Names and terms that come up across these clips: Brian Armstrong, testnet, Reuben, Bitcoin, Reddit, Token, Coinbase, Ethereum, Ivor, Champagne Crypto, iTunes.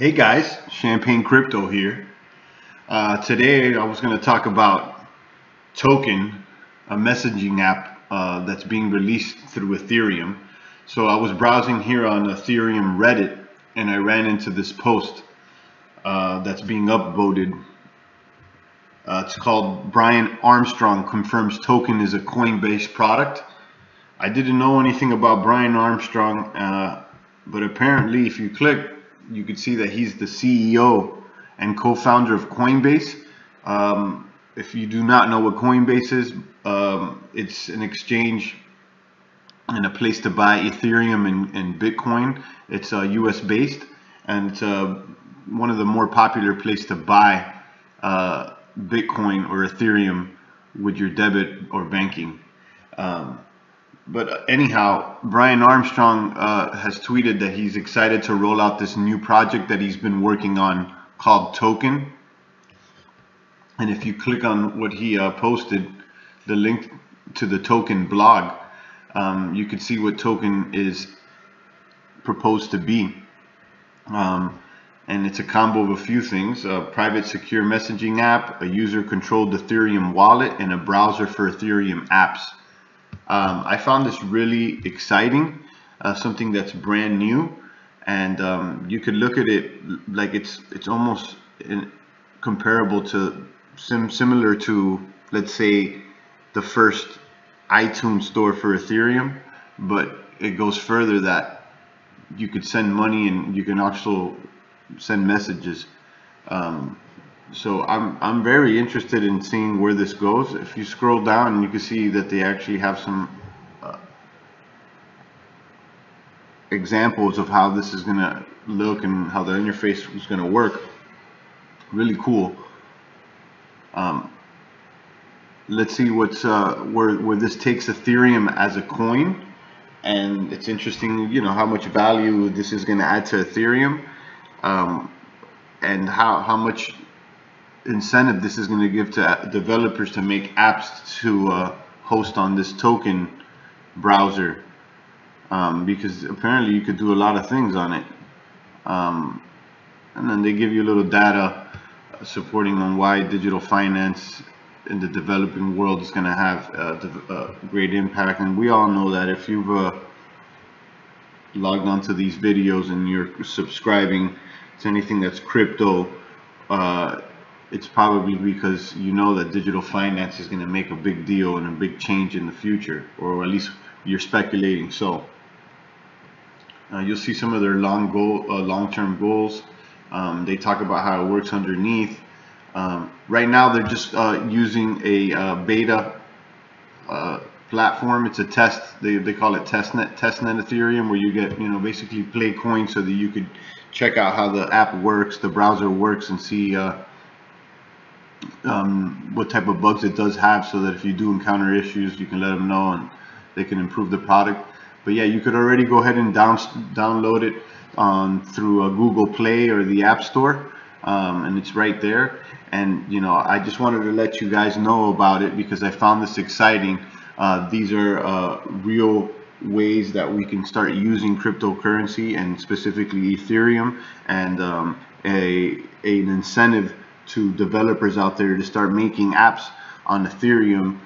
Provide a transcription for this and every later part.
Hey guys, Champagne Crypto here. Today I was going to talk about Token, a messaging app that's being released through Ethereum. So I was browsing here on Ethereum Reddit and I ran into this post that's being upvoted. It's called Brian Armstrong confirms Token is a Coinbase product. I didn't know anything about Brian Armstrong, but apparently if you click, you could see that he's the CEO and co-founder of Coinbase. If you do not know what Coinbase is, it's an exchange and a place to buy Ethereum and Bitcoin. It's US based, and it's one of the more popular places to buy Bitcoin or Ethereum with your debit or banking. But anyhow, Brian Armstrong has tweeted that he's excited to roll out this new project that he's been working on called Token. And if you click on what he posted, the link to the Token blog, you can see what Token is proposed to be. And it's a combo of a few things: a private secure messaging app, a user-controlled Ethereum wallet, and a browser for Ethereum apps. I found this really exciting, something that's brand new, and you could look at it like it's almost comparable to similar to, let's say, the first iTunes store for Ethereum, but it goes further that you could send money and you can also send messages. So I'm very interested in seeing where this goes. If you scroll down, you can see that they actually have some examples of how this is going to look and how the interface is going to work. Really cool. Let's see what's where this takes Ethereum as a coin, and it's interesting, you know, how much value this is going to add to Ethereum, and how much incentive this is going to give to developers to make apps to host on this Token browser, because apparently you could do a lot of things on it. And then they give you a little data supporting on why digital finance in the developing world is going to have a great impact. And we all know that if you've logged onto these videos and you're subscribing to anything that's crypto, it's probably because you know that digital finance is going to make a big deal and a big change in the future, or at least you're speculating. So you'll see some of their long-term goals. They talk about how it works underneath. Right now they're just using a beta platform. It's a test. They call it testnet Ethereum, where you get, you know, basically play coin so that you could check out how the app works, the browser works, and see what type of bugs it does have, so that if you do encounter issues, you can let them know and they can improve the product. But yeah, you could already go ahead and download it through Google Play or the App Store, and it's right there. And you know, I just wanted to let you guys know about it because I found this exciting. These are real ways that we can start using cryptocurrency, and specifically Ethereum, and an incentive to developers out there to start making apps on Ethereum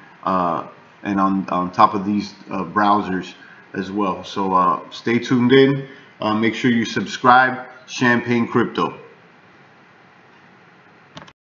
and on top of these browsers as well. So stay tuned in. Make sure you subscribe. Champagne Crypto.